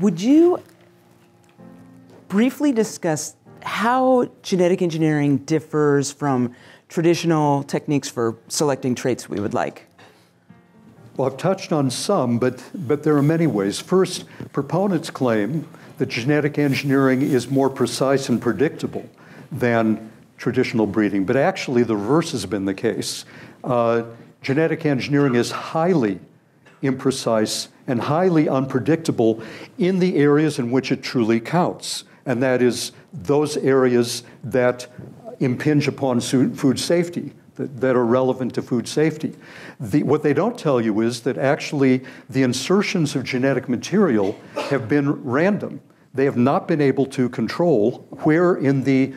Would you briefly discuss how genetic engineering differs from traditional techniques for selecting traits we would like? Well, I've touched on some, but there are many ways. First, proponents claim that genetic engineering is more precise and predictable than traditional breeding, but actually the reverse has been the case. Genetic engineering is highly imprecise and highly unpredictable in the areas in which it truly counts, and that is those areas that impinge upon food safety, that are relevant to food safety. What they don't tell you is that actually the insertions of genetic material have been random. They have not been able to control where in the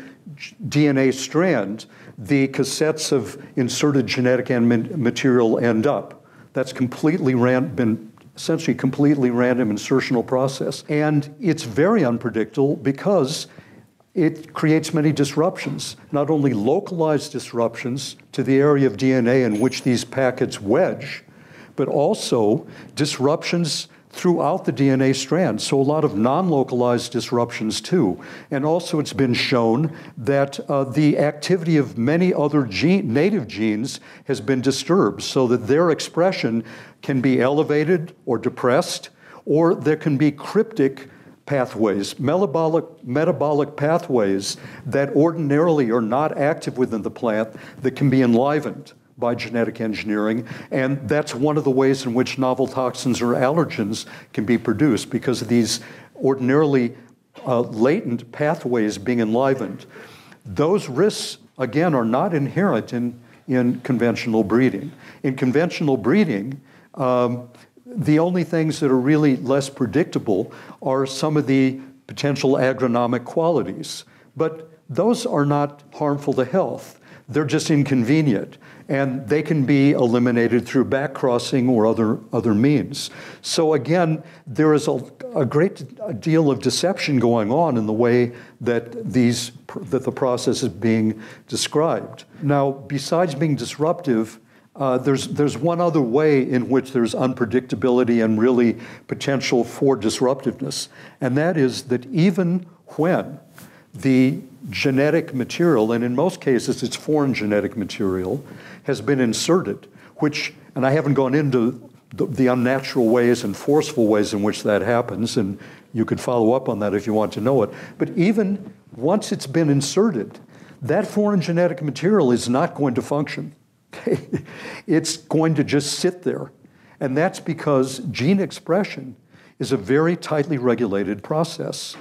DNA strand the cassettes of inserted genetic material end up. That's completely been essentially completely random insertional process. And it's very unpredictable because it creates many disruptions, not only localized disruptions to the area of DNA in which these packets wedge, but also disruptions throughout the DNA strand, so a lot of non-localized disruptions too. And also it's been shown that the activity of many other native genes has been disturbed so that their expression can be elevated or depressed, or there can be cryptic pathways, metabolic pathways that ordinarily are not active within the plant that can be enlivened by genetic engineering. And that's one of the ways in which novel toxins or allergens can be produced, because of these ordinarily latent pathways being enlivened. Those risks, again, are not inherent in conventional breeding. In conventional breeding, the only things that are really less predictable are some of the potential agronomic qualities. But those are not harmful to health. They're just inconvenient, and they can be eliminated through backcrossing or other means. So again, there is a great deal of deception going on in the way that the process is being described. Now, besides being disruptive, there's one other way in which there's unpredictability and really potential for disruptiveness, and that is that even when the genetic material, and in most cases it's foreign genetic material, has been inserted, which, and I haven't gone into the unnatural ways and forceful ways in which that happens, and you could follow up on that if you want to know it, but even once it's been inserted, that foreign genetic material is not going to function. It's going to just sit there. And that's because gene expression is a very tightly regulated process.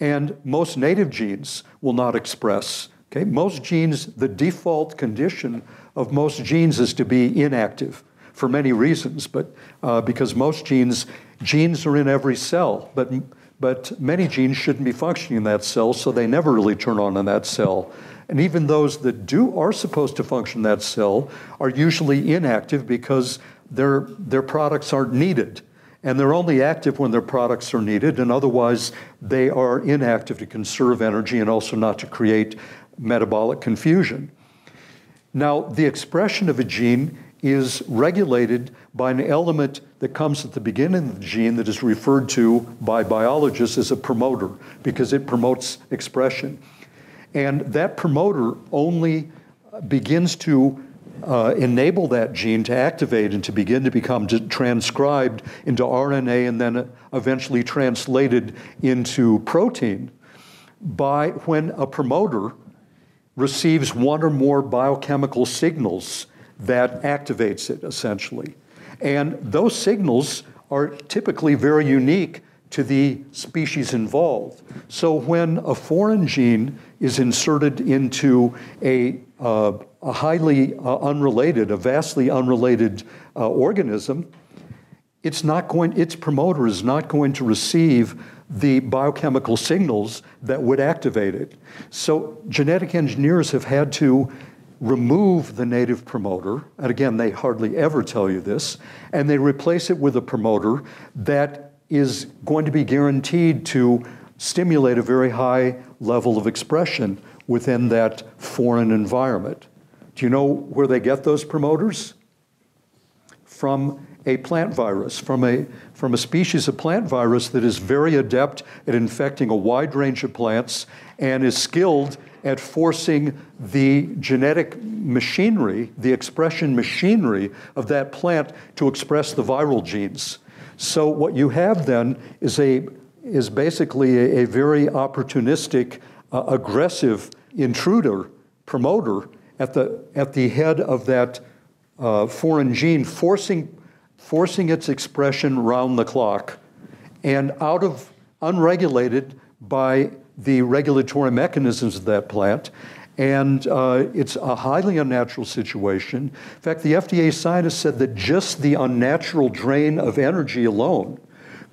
And most native genes will not express. Okay? Most genes, the default condition of most genes is to be inactive for many reasons, but because most genes are in every cell, but many genes shouldn't be functioning in that cell, so they never really turn on in that cell. And even those that are supposed to function in that cell are usually inactive because their products aren't needed. And they're only active when their products are needed, and otherwise they are inactive to conserve energy and also not to create metabolic confusion. Now, the expression of a gene is regulated by an element that comes at the beginning of the gene that is referred to by biologists as a promoter, because it promotes expression. And that promoter only begins to enable that gene to activate and to begin to become transcribed into RNA and then eventually translated into protein by when a promoter receives one or more biochemical signals that activates it, essentially. And those signals are typically very unique to the species involved. So when a foreign gene is inserted into a highly unrelated, a vastly unrelated organism, its promoter is not going to receive the biochemical signals that would activate it. So genetic engineers have had to remove the native promoter, and again, they hardly ever tell you this, and they replace it with a promoter that is going to be guaranteed to stimulate a very high level of expression within that foreign environment. Do you know where they get those promoters? from a plant virus, from a species of plant virus that is very adept at infecting a wide range of plants and is skilled at forcing the genetic machinery, the expression machinery of that plant to express the viral genes. So what you have then is basically a very opportunistic, aggressive intruder, promoter at the head of that foreign gene, forcing its expression round the clock, and out of unregulated by the regulatory mechanisms of that plant. And it's a highly unnatural situation. In fact, the FDA scientists said that just the unnatural drain of energy alone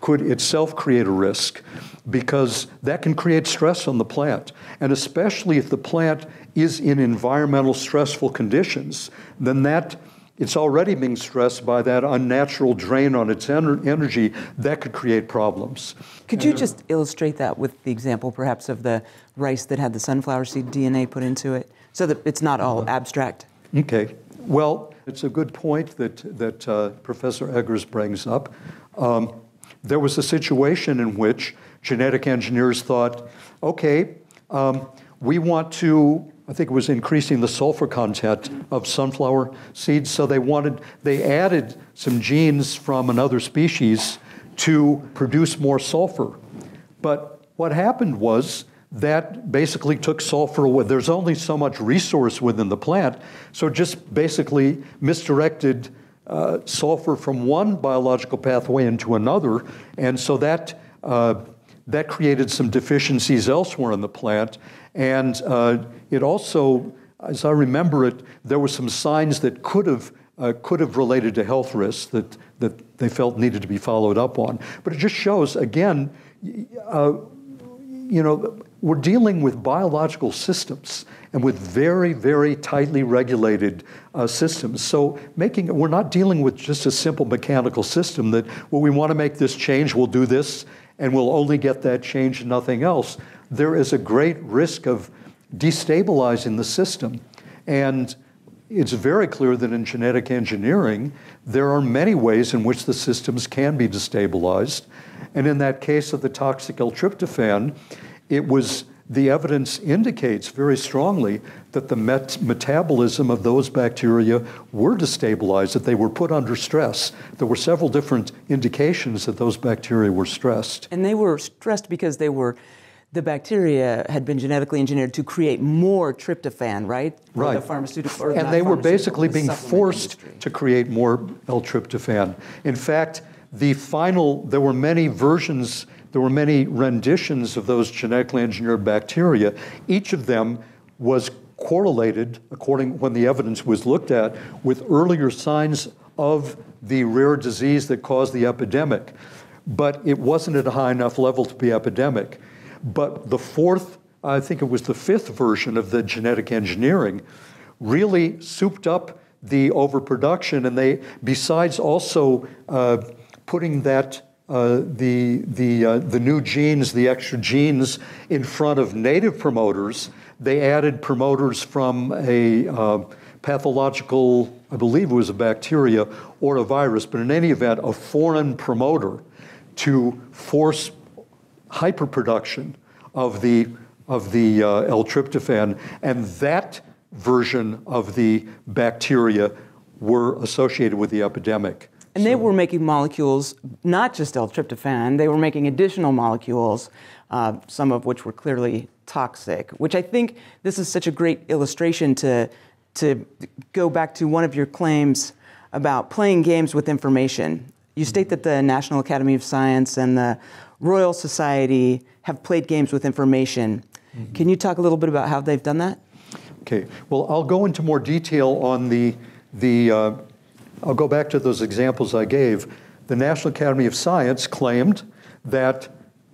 could itself create a risk, because that can create stress on the plant. And especially if the plant is in environmental stressful conditions, then that it's already being stressed by that unnatural drain on its energy that could create problems. Could you just illustrate that with the example, perhaps, of the rice that had the sunflower seed DNA put into it, so that it's not all abstract? Okay. Well, it's a good point that Professor Eggers brings up. There was a situation in which genetic engineers thought, okay, we want to, I think it was increasing the sulfur content of sunflower seeds, so they added some genes from another species to produce more sulfur. But what happened was that basically took sulfur away. There's only so much resource within the plant, so it just basically misdirected sulfur from one biological pathway into another, and so that that created some deficiencies elsewhere in the plant. And it also, as I remember it, there were some signs that could have related to health risks that they felt needed to be followed up on. But it just shows, again, you know, we're dealing with biological systems and with very, very tightly regulated systems. So we're not dealing with just a simple mechanical system that, well, we want to make this change, we'll do this, and we'll only get that change and nothing else. There is a great risk of destabilizing the system. And it's very clear that in genetic engineering, there are many ways in which the systems can be destabilized. And in that case of the toxic L-tryptophan, the evidence indicates very strongly that the metabolism of those bacteria were destabilized, that they were put under stress. There were several different indications that those bacteria were stressed. And they were stressed because the bacteria had been genetically engineered to create more tryptophan, right? Right. The pharmaceutical, and they were basically being forced to create more L-tryptophan. In fact, there were many versions, there were many renditions of those genetically engineered bacteria. Each of them was correlated, when the evidence was looked at, with earlier signs of the rare disease that caused the epidemic. But it wasn't at a high enough level to be epidemic. But the fourth, I think it was the fifth version of the genetic engineering really souped up the overproduction, and they, besides also putting the new genes, the extra genes, in front of native promoters, they added promoters from a pathological, I believe it was a bacteria or a virus, but in any event, a foreign promoter to force hyperproduction of the L-tryptophan, and that version of the bacteria were associated with the epidemic. And so they were making molecules, not just L-tryptophan, they were making additional molecules, some of which were clearly toxic, which I think this is such a great illustration to go back to one of your claims about playing games with information. You state that the National Academy of Science and the Royal Society have played games with information. Mm-hmm. Can you talk a little bit about how they've done that? Okay. Well, I'll go into more detail on I'll go back to those examples I gave. The National Academy of Science claimed that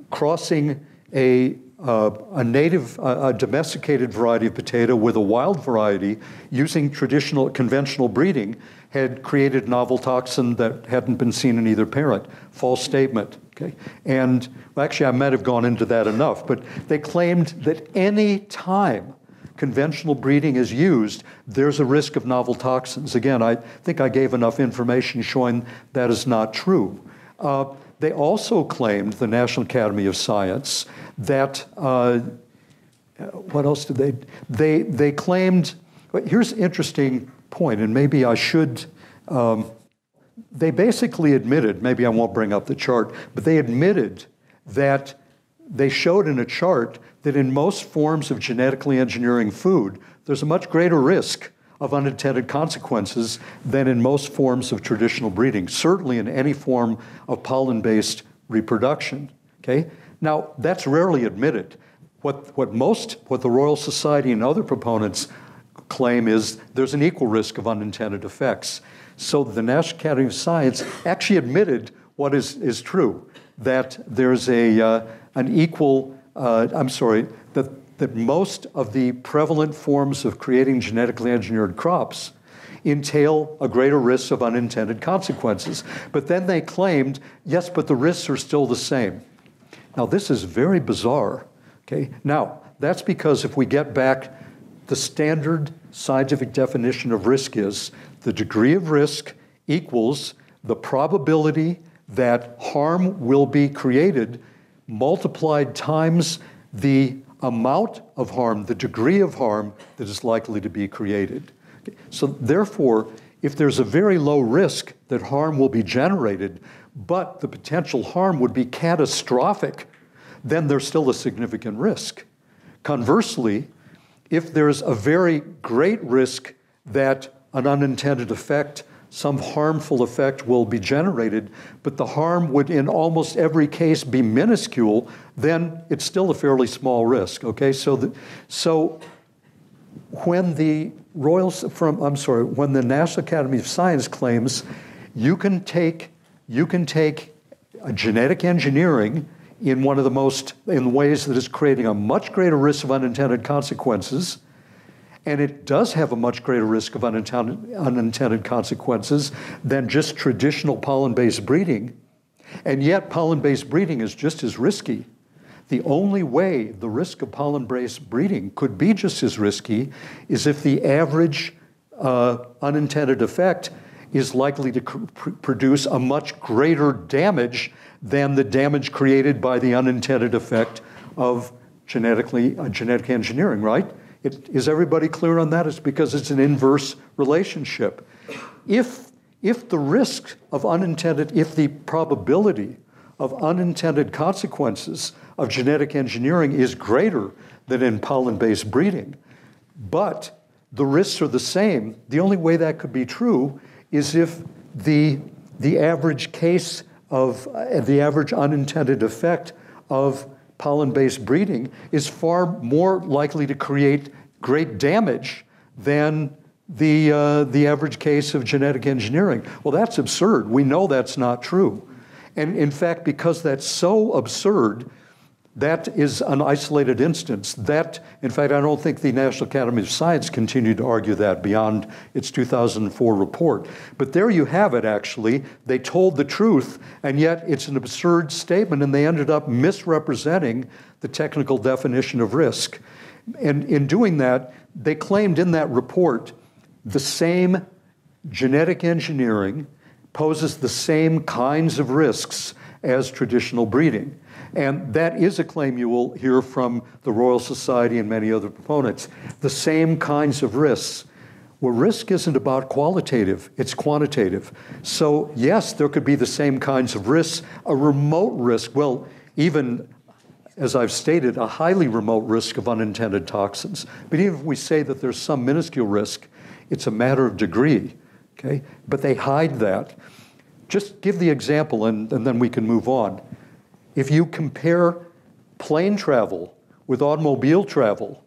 crossing a domesticated variety of potato with a wild variety using conventional breeding had created novel toxin that hadn't been seen in either parent. False statement, okay? And well, actually I might have gone into that enough, but they claimed that any time conventional breeding is used, there's a risk of novel toxins. Again, I think I gave enough information showing that is not true. They also claimed, the National Academy of Science, that, what else did they claimed, here's an interesting point, and maybe I should, they basically admitted, maybe I won't bring up the chart, but they admitted that they showed in a chart that in most forms of genetically engineering food, there's a much greater risk of unintended consequences than in most forms of traditional breeding, certainly in any form of pollen-based reproduction, okay? Now, that's rarely admitted. What the Royal Society and other proponents claim is there's an equal risk of unintended effects. So the National Academy of Science actually admitted what is true, that there's an equal, that most of the prevalent forms of creating genetically engineered crops entail a greater risk of unintended consequences. But then they claimed, yes, but the risks are still the same. Now, this is very bizarre, okay? Now, that's because if we get back, the standard scientific definition of risk is the degree of risk equals the probability that harm will be created multiplied times the amount of harm, the degree of harm that is likely to be created. So therefore, if there's a very low risk that harm will be generated, but the potential harm would be catastrophic, then there's still a significant risk. Conversely, if there's a very great risk that an unintended effect, some harmful effect will be generated, but the harm would in almost every case be minuscule, then it's still a fairly small risk, okay? So when the when the National Academy of Science claims you can take a genetic engineering in one of the most, in ways that is creating a much greater risk of unintended consequences, and it does have a much greater risk of unintended consequences than just traditional pollen-based breeding. And yet pollen-based breeding is just as risky. The only way the risk of pollen-based breeding could be just as risky is if the average unintended effect is likely to produce a much greater damage than the damage created by the unintended effect of genetic engineering, right? Is everybody clear on that? It's because it's an inverse relationship. If the risk of unintended, if the probability of unintended consequences of genetic engineering is greater than in pollen-based breeding, but the risks are the same, the only way that could be true is if the average case of, the average unintended effect of pollen-based breeding is far more likely to create great damage than the average case of genetic engineering. Well, that's absurd. We know that's not true. And in fact, because that's so absurd, that is an isolated instance. That, in fact, I don't think the National Academy of Science continued to argue that beyond its 2004 report. But there you have it, actually. They told the truth, and yet it's an absurd statement, and they ended up misrepresenting the technical definition of risk. And in doing that, they claimed in that report the same genetic engineering poses the same kinds of risks as traditional breeding. And that is a claim you will hear from the Royal Society and many other proponents. The same kinds of risks. Well, risk isn't about qualitative, it's quantitative. So yes, there could be the same kinds of risks. A remote risk, well, even as I've stated, a highly remote risk of unintended toxins. But even if we say that there's some minuscule risk, it's a matter of degree, okay? But they hide that. Just give the example and then we can move on. If you compare plane travel with automobile travel,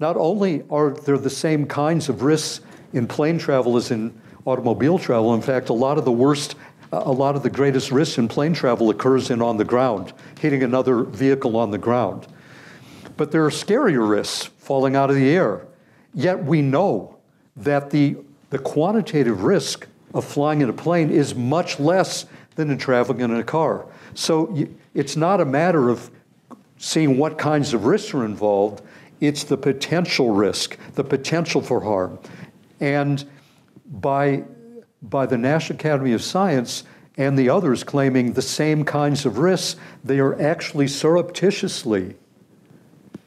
not only are there the same kinds of risks in plane travel as in automobile travel, in fact, a lot of the greatest risks in plane travel occurs on the ground, hitting another vehicle on the ground. But there are scarier risks, falling out of the air. Yet we know that the quantitative risk of flying in a plane is much less than in traveling in a car. So it's not a matter of seeing what kinds of risks are involved. It's the potential risk, the potential for harm. And by the National Academy of Science and the others claiming the same kinds of risks, they are actually surreptitiously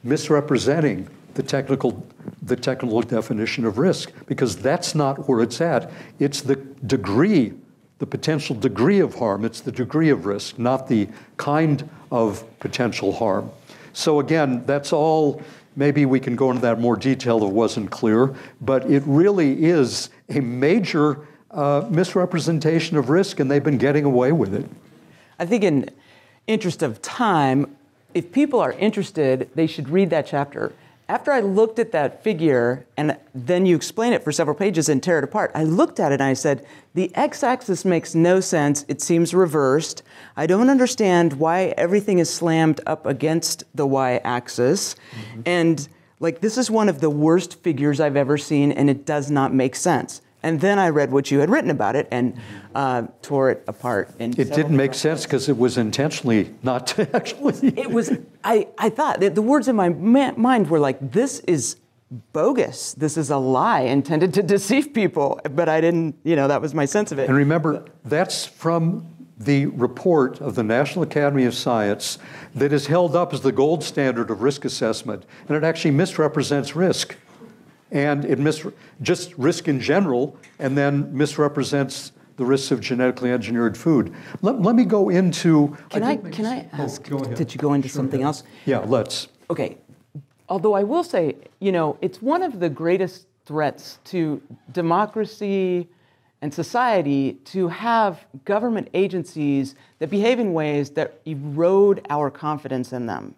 misrepresenting the technical definition of risk, because that's not where it's at. It's the degree, the potential degree of harm. It's the degree of risk, not the kind of potential harm. So again, that's all. Maybe we can go into that in more detail if it wasn't clear, but it really is a major misrepresentation of risk, and they've been getting away with it. I think in interest of time, if people are interested, they should read that chapter. After I looked at that figure, and then you explain it for several pages and tear it apart, I looked at it and I said, the x-axis makes no sense. It seems reversed. I don't understand why everything is slammed up against the y-axis. Mm-hmm. And like, this is one of the worst figures I've ever seen, and it does not make sense. And then I read what you had written about it and tore it apart. It didn't make sense because it was intentionally not to actually. It was, I thought, that the words in my mind were like, this is bogus. This is a lie intended to deceive people. But I didn't, you know, that was my sense of it. And remember, that's from the report of the National Academy of Science that is held up as the gold standard of risk assessment. And it actually misrepresents risk. And it just risk in general, and then misrepresents the risks of genetically engineered food. Let me go into... Can I ask, did you go into something else? Yeah, let's. Okay. Although I will say, you know, it's one of the greatest threats to democracy and society to have government agencies that behave in ways that erode our confidence in them.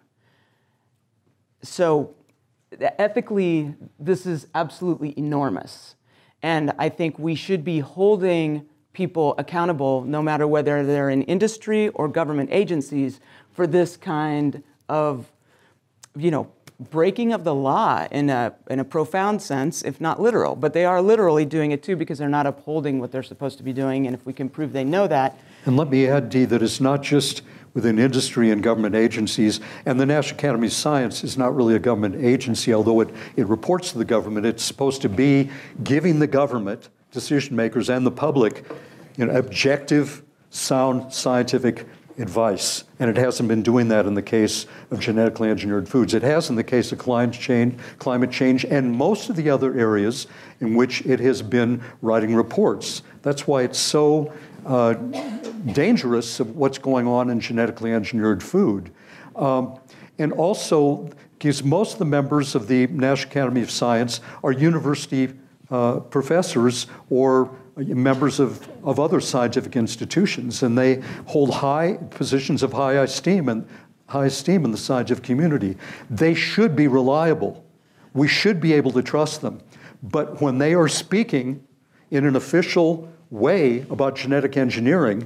So... ethically, this is absolutely enormous. And I think we should be holding people accountable, no matter whether they're in industry or government agencies, for this kind of, you know, breaking of the law in a profound sense, if not literal. But they are literally doing it too, because they're not upholding what they're supposed to be doing. And if we can prove they know that. And let me add, Dee, that it's not just within industry and government agencies. And the National Academy of Science is not really a government agency, although it reports to the government. It's supposed to be giving the government, decision makers, and the public, you know, objective, sound scientific advice. And it hasn't been doing that in the case of genetically engineered foods. It has in the case of climate change, and most of the other areas in which it has been writing reports. That's why it's so dangerous of what's going on in genetically engineered food. And also, because most of the members of the National Academy of Science are university professors or members of other scientific institutions, and they hold high positions of high esteem in the scientific community. They should be reliable. We should be able to trust them. But when they are speaking in an official way about genetic engineering,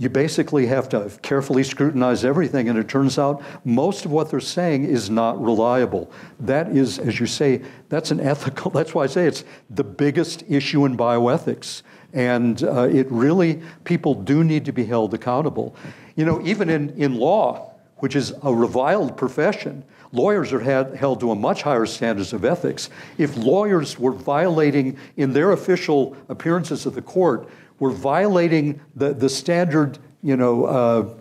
you basically have to carefully scrutinize everything, and it turns out most of what they're saying is not reliable. That is, as you say, that's an ethical, that's why I say it's the biggest issue in bioethics. And it really, people do need to be held accountable. You know, even in law, which is a reviled profession, lawyers are held to a much higher standards of ethics. If lawyers were violating, in their official appearances at the court, were violating the standard, you know,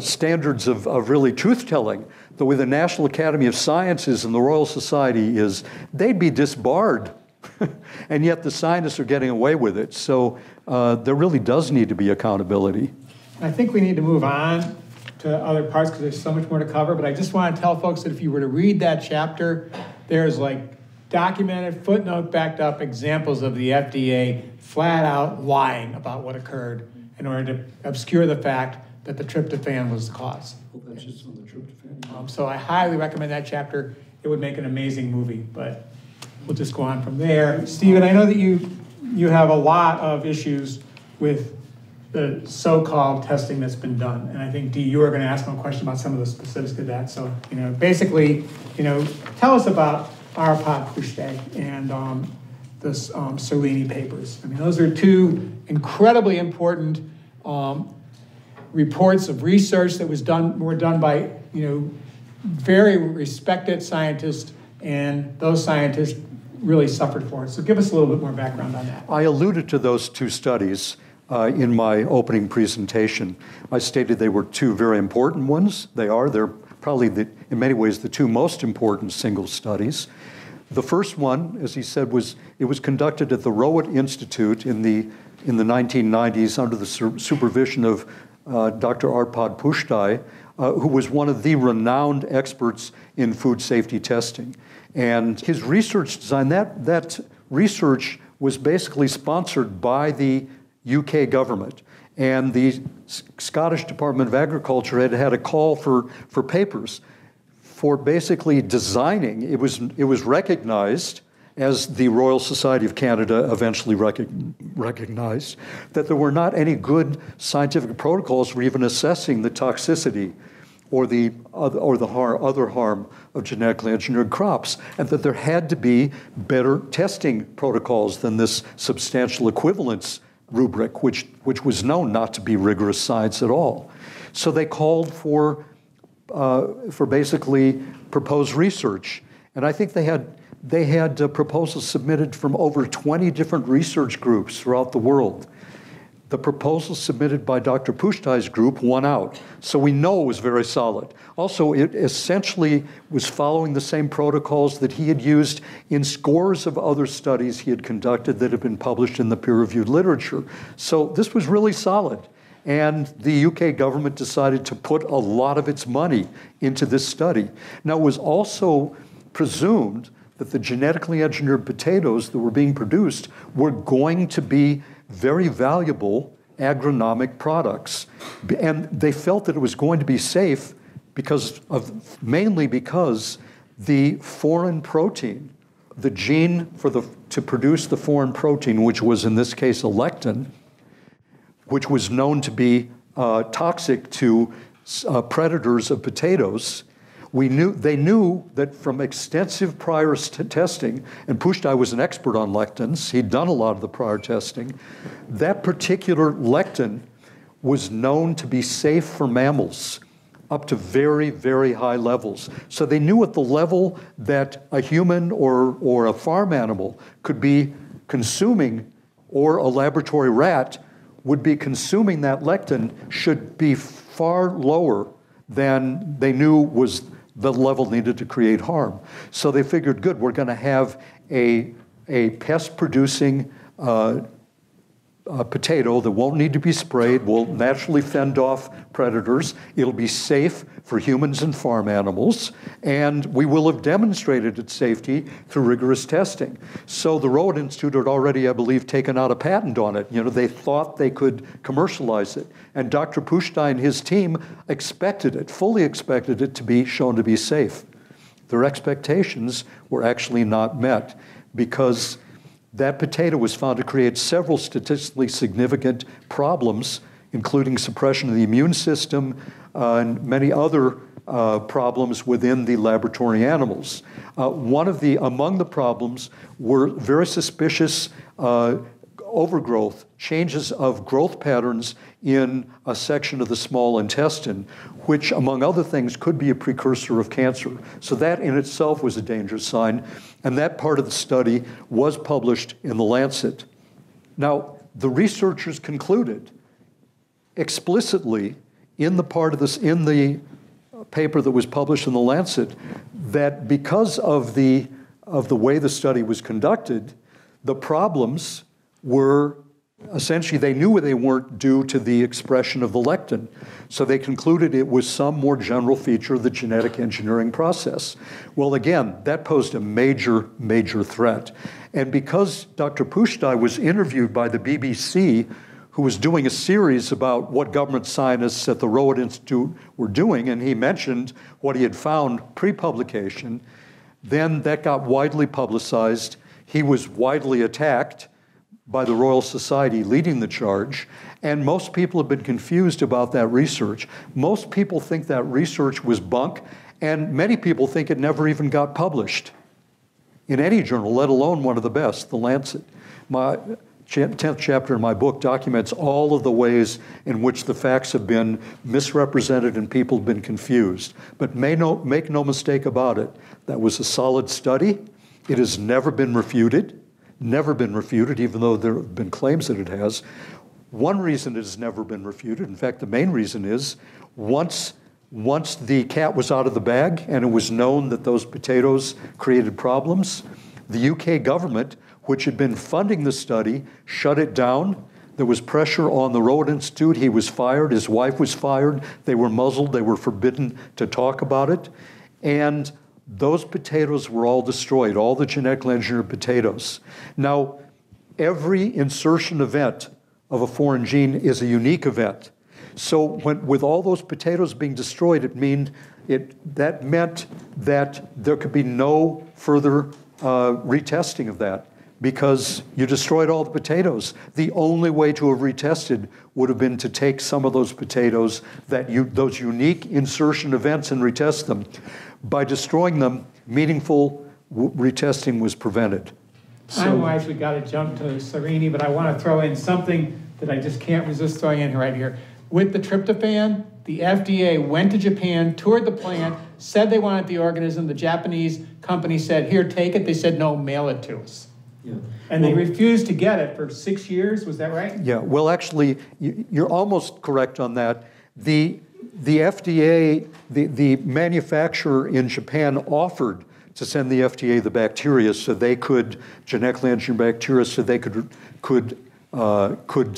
standards of really truth-telling, the way the National Academy of Sciences and the Royal Society is, they'd be disbarred. And yet the scientists are getting away with it. So there really does need to be accountability. I think we need to move on to other parts because there's so much more to cover, but I just want to tell folks that if you were to read that chapter, there's like documented, footnote backed up examples of the FDA flat out lying about what occurred in order to obscure the fact that the tryptophan was the cause. Hope that's just on the tryptophan. So I highly recommend that chapter. It would make an amazing movie, but we'll just go on from there. Steven, I know that you have a lot of issues with the so-called testing that's been done. And I think, Dee, you were gonna ask me a question about some of the specifics of that. So, you know, basically, you know, tell us about Arpad Pusztai and this Seralini papers. I mean, those are two incredibly important reports of research that were done by, you know, very respected scientists and those scientists really suffered for it. So give us a little bit more background on that. I alluded to those two studies in my opening presentation. I stated they were two very important ones. They are. They're probably, in many ways, the two most important single studies. The first one, as he said, was conducted at the Rowett Institute in the 1990s under the supervision of Dr. Arpad Pusztai, who was one of the renowned experts in food safety testing. And his research design, that research was basically sponsored by the UK government. And the Scottish Department of Agriculture had a call for papers for basically designing. It was recognized, as the Royal Society of Canada eventually recognized, that there were not any good scientific protocols for even assessing the toxicity or the other harm of genetically engineered crops, and that there had to be better testing protocols than this substantial equivalence rubric, which was known not to be rigorous science at all. So they called for basically proposed research. And I think they had proposals submitted from over 20 different research groups throughout the world. The proposal submitted by Dr. Pushtai's group won out. So we know it was very solid. Also, it essentially was following the same protocols that he had used in scores of other studies he had conducted that had been published in the peer-reviewed literature. So this was really solid. And the UK government decided to put a lot of its money into this study. Now, it was also presumed that the genetically engineered potatoes that were being produced were going to be very valuable agronomic products. And they felt that it was going to be safe mainly because the foreign protein, the gene to produce the foreign protein, which was in this case a lectin, which was known to be toxic to predators of potatoes. They knew that from extensive prior testing, and Pusztai was an expert on lectins, he'd done a lot of the prior testing, that particular lectin was known to be safe for mammals up to very, very high levels. So they knew at the level that a human or a farm animal could be consuming, or a laboratory rat would be consuming that lectin, should be far lower than they knew was the level needed to create harm. So they figured, good, we're going to have a pest-producing potato that won't need to be sprayed, will naturally fend off predators, it'll be safe for humans and farm animals, and we will have demonstrated its safety through rigorous testing. So the Rowett Institute had already, I believe, taken out a patent on it. You know, they thought they could commercialize it. And Dr. Pusztai and his team expected it, fully expected it to be shown to be safe. Their expectations were actually not met, because that potato was found to create several statistically significant problems, including suppression of the immune system and many other problems within the laboratory animals. Among the problems were very suspicious overgrowth, changes of growth patterns in a section of the small intestine, which, among other things, could be a precursor of cancer. So that in itself was a dangerous sign. And that part of the study was published in The Lancet. Now, the researchers concluded explicitly in the paper that was published in The Lancet that because of the way the study was conducted, the problems were essentially, they knew they weren't due to the expression of the lectin. So they concluded it was some more general feature of the genetic engineering process. Well, again, that posed a major, major threat. And because Dr. Pusztai was interviewed by the BBC, who was doing a series about what government scientists at the Rowett Institute were doing, and he mentioned what he had found pre-publication, then that got widely publicized. He was widely attacked by the Royal Society leading the charge, and most people have been confused about that research. Most people think that research was bunk, and many people think it never even got published in any journal, let alone one of the best, The Lancet. My 10th chapter in my book documents all of the ways in which the facts have been misrepresented and people have been confused. But make no mistake about it, that was a solid study. It has never been refuted, even though there have been claims that it has. One reason it has never been refuted, in fact, the main reason is once the cat was out of the bag and it was known that those potatoes created problems, the UK government, which had been funding the study, shut it down. There was pressure on the Rowett Institute. He was fired. His wife was fired. They were muzzled. They were forbidden to talk about it. And those potatoes were all destroyed, all the genetically engineered potatoes. Now, every insertion event of a foreign gene is a unique event. So with all those potatoes being destroyed, that meant that there could be no further retesting of that, because you destroyed all the potatoes. The only way to have retested would have been to take some of those potatoes, those unique insertion events, and retest them. By destroying them, meaningful retesting was prevented. So, I know I actually got to jump to Seralini, but I want to throw in something that I just can't resist throwing in right here. With the tryptophan, the FDA went to Japan, toured the plant, said they wanted the organism. The Japanese company said, here, take it. They said, no, mail it to us. Yeah. And they refused to get it for 6 years, was that right? Yeah, well, actually, you're almost correct on that. The FDA, the manufacturer in Japan offered to send the FDA the bacteria so they could, genetically engineered bacteria, so they could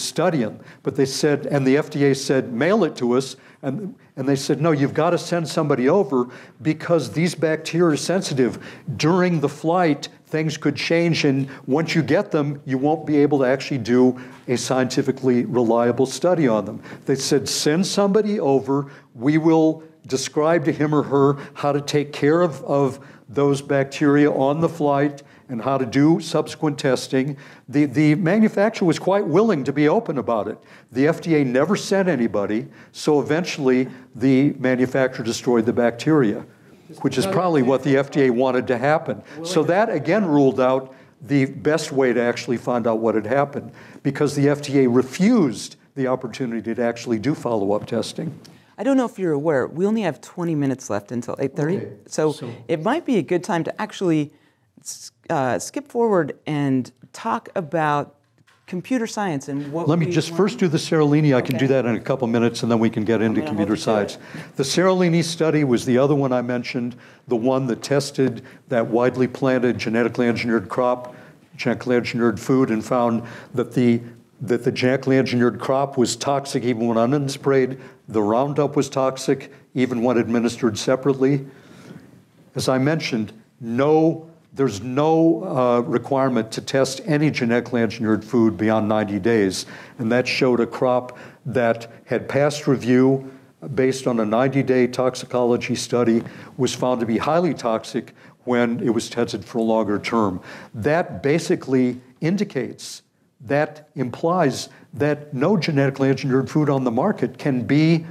study them. But they said, and the FDA said, mail it to us. And they said, no, you've got to send somebody over because these bacteria are sensitive. During the flight, things could change, and once you get them, you won't be able to actually do a scientifically reliable study on them. They said, send somebody over. We will describe to him or her how to take care of those bacteria on the flight and how to do subsequent testing. The manufacturer was quite willing to be open about it. The FDA never sent anybody, so eventually the manufacturer destroyed the bacteria, which is probably what the FDA wanted to happen. So that, again, ruled out the best way to actually find out what had happened, because the FDA refused the opportunity to actually do follow-up testing. I don't know if you're aware, we only have 20 minutes left until 8:30, okay. So it might be a good time to actually skip forward and talk about computer science and what Let me just want. First do the Seralini. I can do that in a couple minutes, and then we can get into computer science. The Seralini study was the other one I mentioned, the one that tested that widely planted genetically engineered crop, genetically engineered food, and found that the genetically engineered crop was toxic even when unsprayed. The Roundup was toxic even when administered separately. As I mentioned, there's no requirement to test any genetically engineered food beyond 90 days. And that showed a crop that had passed review based on a 90-day toxicology study was found to be highly toxic when it was tested for a longer term. That basically indicates, that implies that no genetically engineered food on the market can be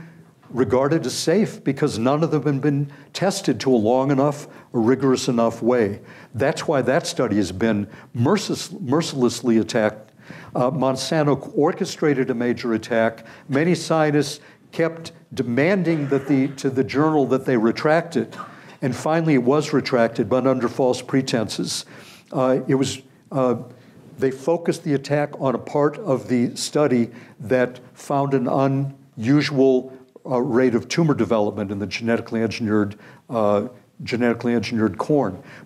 regarded as safe because none of them have been tested to a long enough, a rigorous enough way. That's why that study has been mercilessly attacked. Monsanto orchestrated a major attack. Many scientists kept demanding that to the journal that they retract it. And finally, it was retracted, but under false pretenses. They focused the attack on a part of the study that found an unusual rate of tumor development in the genetically engineered corn,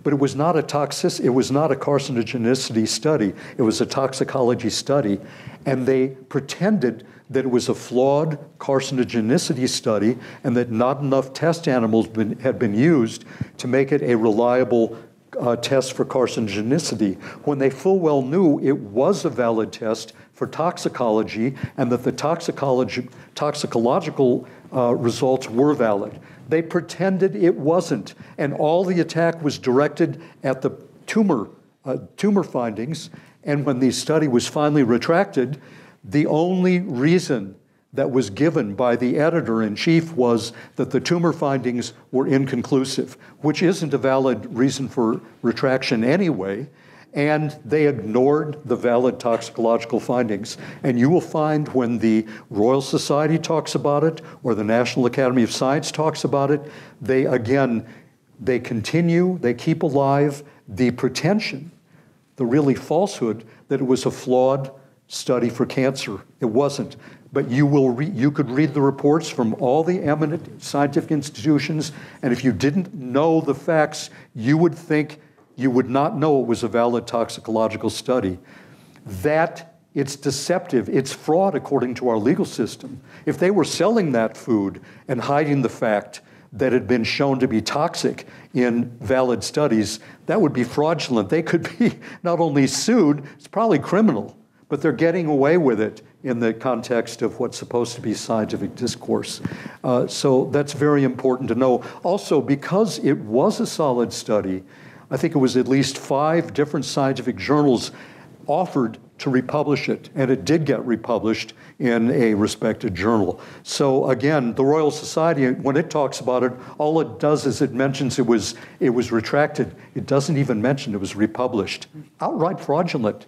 but it was not a carcinogenicity study. It was a toxicology study, and they pretended that it was a flawed carcinogenicity study and that not enough test animals had been used to make it a reliable test for carcinogenicity, when they full well knew it was a valid test for toxicology and that the toxicological results were valid. They pretended it wasn't, and all the attack was directed at the tumor findings. And when the study was finally retracted, the only reason that was given by the editor-in-chief was that the tumor findings were inconclusive, which isn't a valid reason for retraction anyway. and they ignored the valid toxicological findings. And you will find when the Royal Society talks about it or the National Academy of Science talks about it, they again, they continue, they keep alive the pretension, the really falsehood that it was a flawed study for cancer. It wasn't. But you will you could read the reports from all the eminent scientific institutions, and if you didn't know the facts, you would think you would not know it was a valid toxicological study. That, it's deceptive, it's fraud according to our legal system. If they were selling that food and hiding the fact that had been shown to be toxic in valid studies, that would be fraudulent. They could be not only sued, it's probably criminal, but they're getting away with it in the context of what's supposed to be scientific discourse. So that's very important to know. Also, because it was a solid study, I think it was at least 5 different scientific journals offered to republish it, and it did get republished in a respected journal. So again, the Royal Society, when it talks about it, all it does is it mentions it was retracted. It doesn't even mention it was republished. Outright fraudulent.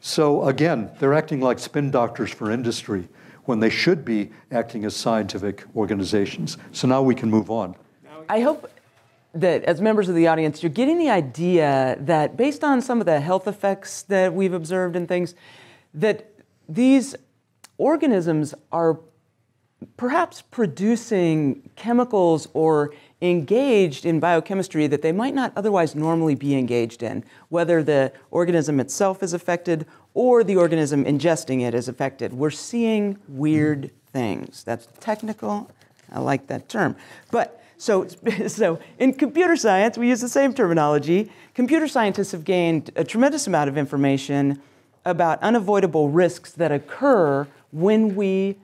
So again, they're acting like spin doctors for industry when they should be acting as scientific organizations. So now we can move on. I hope that as members of the audience, you're getting the idea that based on some of the health effects that we've observed and things, that these organisms are perhaps producing chemicals or engaged in biochemistry that they might not otherwise normally be engaged in, whether the organism itself is affected or the organism ingesting it is affected. We're seeing weird things. That's technical. I like that term. But So in computer science, we use the same terminology. Computer scientists have gained a tremendous amount of information about unavoidable risks that occur when we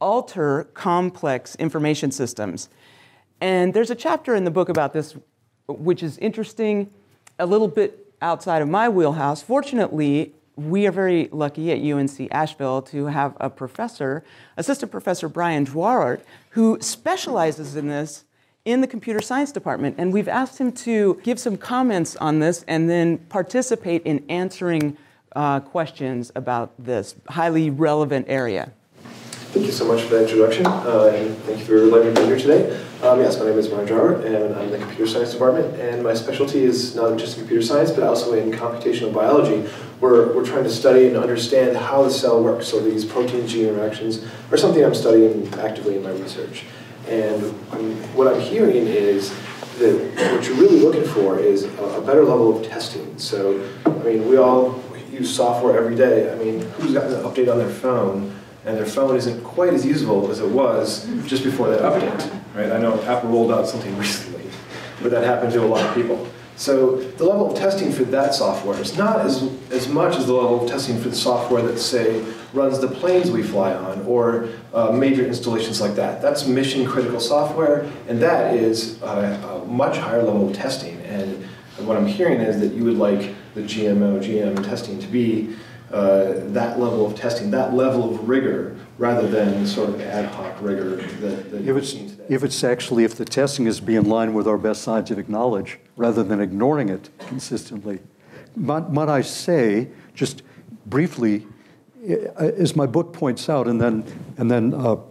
alter complex information systems. And there's a chapter in the book about this, which is interesting, a little bit outside of my wheelhouse. Fortunately, we are very lucky at UNC Asheville to have a professor, Assistant Professor Brian Duarte, who specializes in this in the computer science department, and we've asked him to give some comments on this and then participate in answering questions about this highly relevant area. Thank you so much for that introduction, and thank you for letting me be here today. Yes, my name is Manjara, and I'm in the computer science department, and my specialty is not just computer science, but also in computational biology, where we're trying to study and understand how the cell works. So these protein-gene interactions are something I'm studying actively in my research. And what I'm hearing is that what you're really looking for is a better level of testing. So, I mean, we all use software every day. I mean, who's gotten an update on their phone, and their phone isn't quite as usable as it was just before that update, right? I know Apple rolled out something recently, but that happened to a lot of people. So the level of testing for that software is not as much as the level of testing for the software that, say, runs the planes we fly on or major installations like that. That's mission-critical software, and that is a much higher level of testing. And what I'm hearing is that you would like the GM testing to be that level of testing, that level of rigor, rather than sort of ad hoc rigor that you've seen today. If the testing is in line with our best scientific knowledge, rather than ignoring it consistently. Might I say, just briefly, as my book points out, and then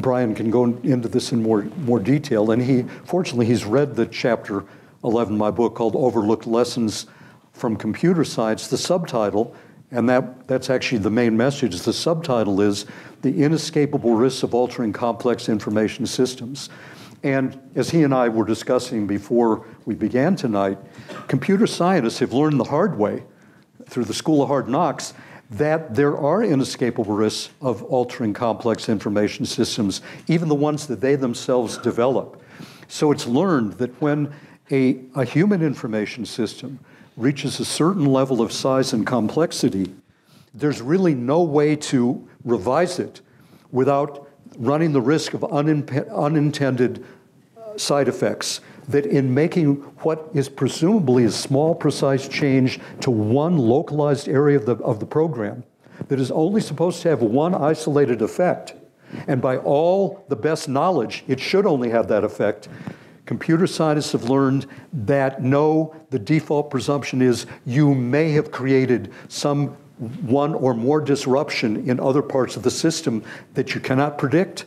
Brian can go into this in more detail, and fortunately he's read the chapter 11 of my book called Overlooked Lessons from Computer Science, the subtitle, and that's actually the main message. The subtitle is The Inescapable Risks of Altering Complex Information Systems. And as he and I were discussing before we began tonight, computer scientists have learned the hard way through the School of Hard Knocks that there are inescapable risks of altering complex information systems, even the ones that they themselves develop. So it's learned that when a human information system reaches a certain level of size and complexity, there's really no way to revise it without running the risk of unintended side effects, that in making what is presumably a small, precise change to one localized area of the program that is only supposed to have one isolated effect, and by all the best knowledge, it should only have that effect, Computer scientists have learned that no, the default presumption is you may have created some one or more disruption in other parts of the system that you cannot predict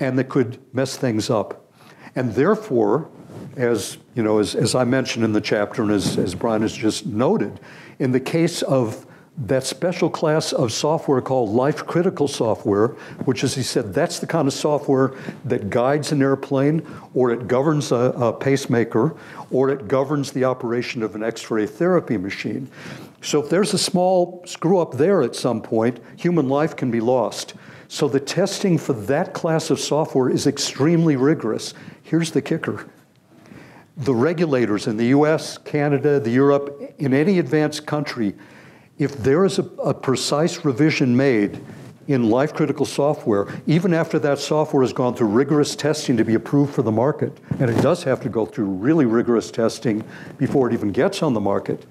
and that could mess things up. And therefore, as you know, as I mentioned in the chapter and as Brian has just noted, in the case of that special class of software called life-critical software, which, as he said, that's the kind of software that guides an airplane, or it governs a pacemaker, or it governs the operation of an X-ray therapy machine. So if there's a small screw-up there at some point, human life can be lost. So the testing for that class of software is extremely rigorous. Here's the kicker. The regulators in the US, Canada, Europe, in any advanced country, if there is a precise revision made in life-critical software, even after that software has gone through rigorous testing to be approved for the market, and it does have to go through really rigorous testing before it even gets on the market,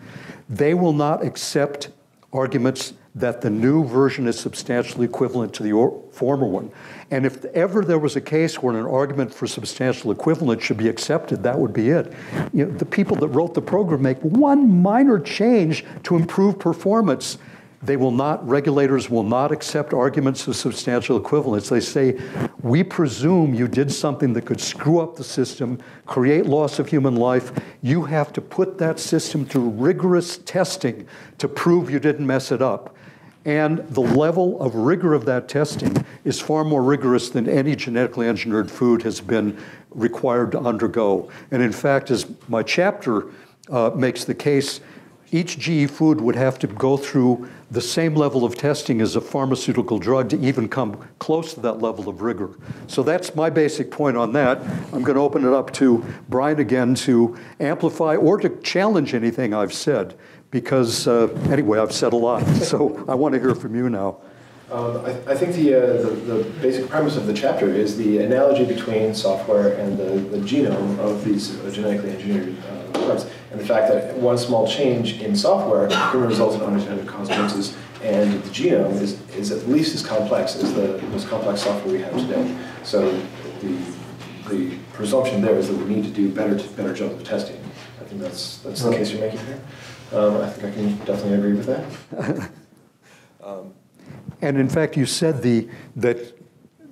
they will not accept arguments that the new version is substantially equivalent to the former one. And if ever there was a case where an argument for substantial equivalence should be accepted, that would be it. You know, the people that wrote the program make one minor change to improve performance. They will not, regulators will not accept arguments of substantial equivalence. They say, we presume you did something that could screw up the system, create loss of human life. You have to put that system through rigorous testing to prove you didn't mess it up. And the level of rigor of that testing is far more rigorous than any genetically engineered food has been required to undergo. And in fact, as my chapter makes the case, each GE food would have to go through the same level of testing as a pharmaceutical drug to even come close to that level of rigor. So that's my basic point on that. I'm going to open it up to Brian again to amplify or to challenge anything I've said, because anyway, I've said a lot. So I want to hear from you now. I think the basic premise of the chapter is the analogy between software and the genome of these genetically engineered drugs, and the fact that one small change in software can result in unintended consequences, and the genome is at least as complex as the most complex software we have today. So the presumption there is that we need to do better job of testing. I think that's the case you're making here. I think I can definitely agree with that. And in fact, you said that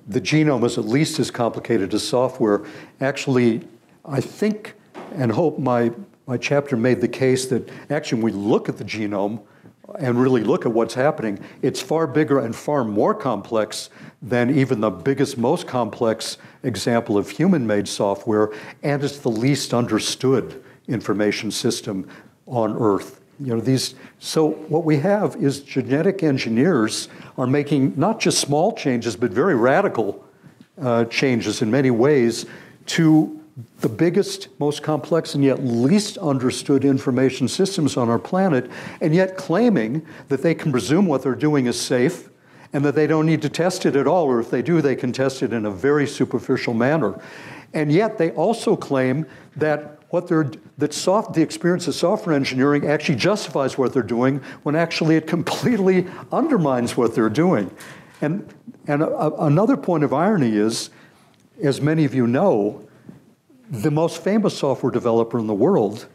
the genome is at least as complicated as software. Actually, I think and hope my chapter made the case that actually when we look at the genome and really look at what's happening, it's far bigger and far more complex than even the biggest, most complex example of human-made software, and it's the least understood information system on Earth. You know, so what we have is genetic engineers are making not just small changes, but very radical changes in many ways to the biggest, most complex, and yet least understood information systems on our planet, and yet claiming that they can presume what they're doing is safe and that they don't need to test it at all, or if they do, they can test it in a very superficial manner. And yet they also claim that the experience of software engineering actually justifies what they're doing, when actually it completely undermines what they're doing. And another point of irony is, as many of you know, the most famous software developer in the world,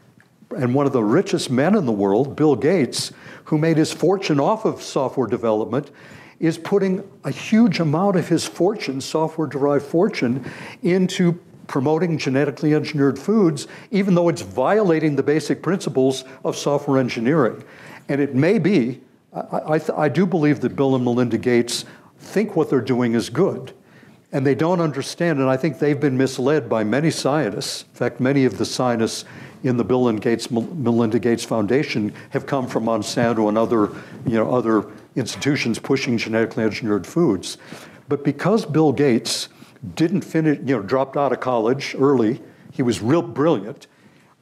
and one of the richest men in the world, Bill Gates, who made his fortune off of software development, is putting a huge amount of his fortune, software-derived fortune, into promoting genetically engineered foods, even though it's violating the basic principles of software engineering. And it may be, I do believe that Bill and Melinda Gates think what they're doing is good, and they don't understand, and I think they've been misled by many scientists. In fact, many of the scientists in the Bill and Melinda Gates Foundation have come from Monsanto and other institutions pushing genetically engineered foods. But because Bill Gates didn't finish, dropped out of college early. He was real brilliant.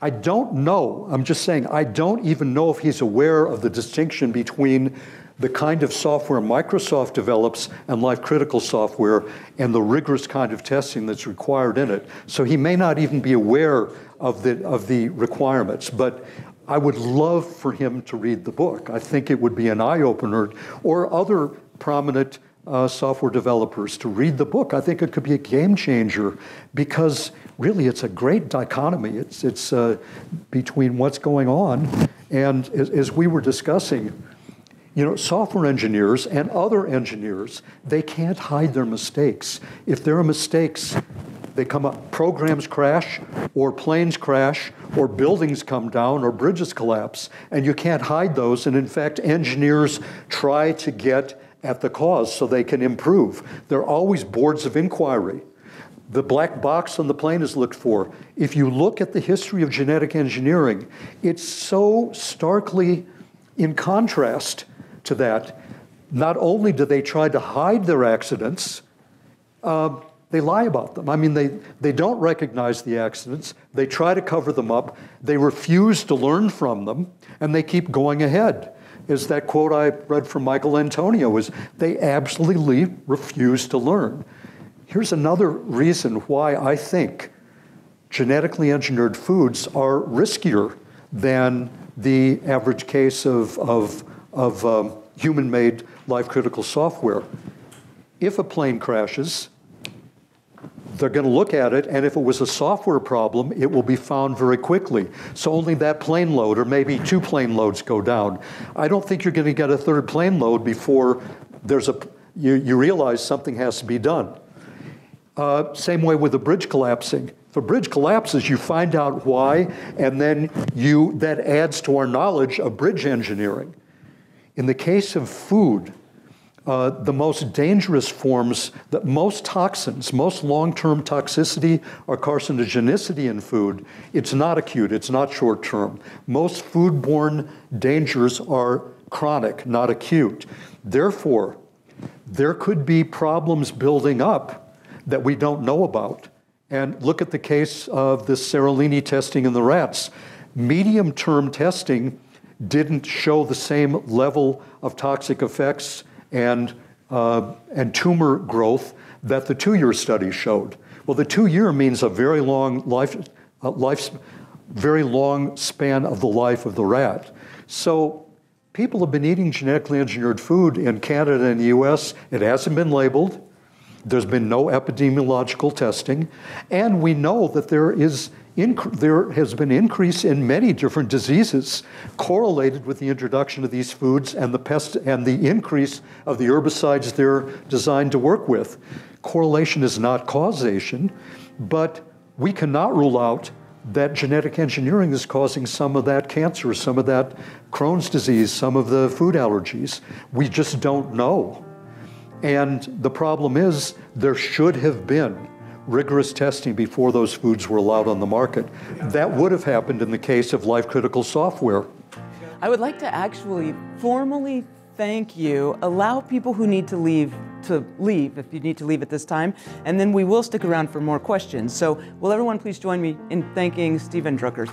I don't know, I'm just saying, I don't even know if he's aware of the distinction between the kind of software Microsoft develops and life-critical software and the rigorous kind of testing that's required in it. So he may not even be aware of the requirements, but I would love for him to read the book. I think it would be an eye-opener, or other prominent software developers to read the book. I think it could be a game changer, because really it's a great dichotomy. It's between what's going on, and as we were discussing, you know, software engineers and other engineers, they can't hide their mistakes. If there are mistakes, they come up, programs crash, or planes crash, or buildings come down, or bridges collapse, and you can't hide those. And in fact, engineers try to get at the cause so they can improve. There are always boards of inquiry. The black box on the plane is looked for. If you look at the history of genetic engineering, it's so starkly in contrast to that. Not only do they try to hide their accidents, they lie about them. I mean, they don't recognize the accidents. They try to cover them up. They refuse to learn from them, and they keep going ahead. Is that quote I read from Michael Antonio, is they absolutely refuse to learn. Here's another reason why I think genetically engineered foods are riskier than the average case of human-made life-critical software. If a plane crashes, they're going to look at it, and if it was a software problem, it will be found very quickly. So only that plane load, or maybe two plane loads, go down. I don't think you're going to get a third plane load before there's you realize something has to be done. Same way with a bridge collapsing. If a bridge collapses, you find out why, and then that adds to our knowledge of bridge engineering. In the case of food, the most dangerous forms, that most toxins, most long-term toxicity or carcinogenicity in food, it's not acute, it's not short-term. Most foodborne dangers are chronic, not acute. Therefore, there could be problems building up that we don't know about. And look at the case of the Seralini testing in the rats. Medium-term testing didn't show the same level of toxic effects and tumor growth that the 2-year study showed. Well, the 2-year means a very long very long span of the life of the rat. So people have been eating genetically engineered food in Canada and the US. It hasn't been labeled. There's been no epidemiological testing. And we know that there has been increase in many different diseases correlated with the introduction of these foods and the pest and the increase of the herbicides they're designed to work with. Correlation is not causation, but we cannot rule out that genetic engineering is causing some of that cancer, some of that Crohn's disease, some of the food allergies. We just don't know. And the problem is, there should have been rigorous testing before those foods were allowed on the market. That would have happened in the case of life-critical software. I would like to actually formally thank you. Allow people who need to leave if you need to leave at this time, and then we will stick around for more questions. So will everyone please join me in thanking Steven Druker.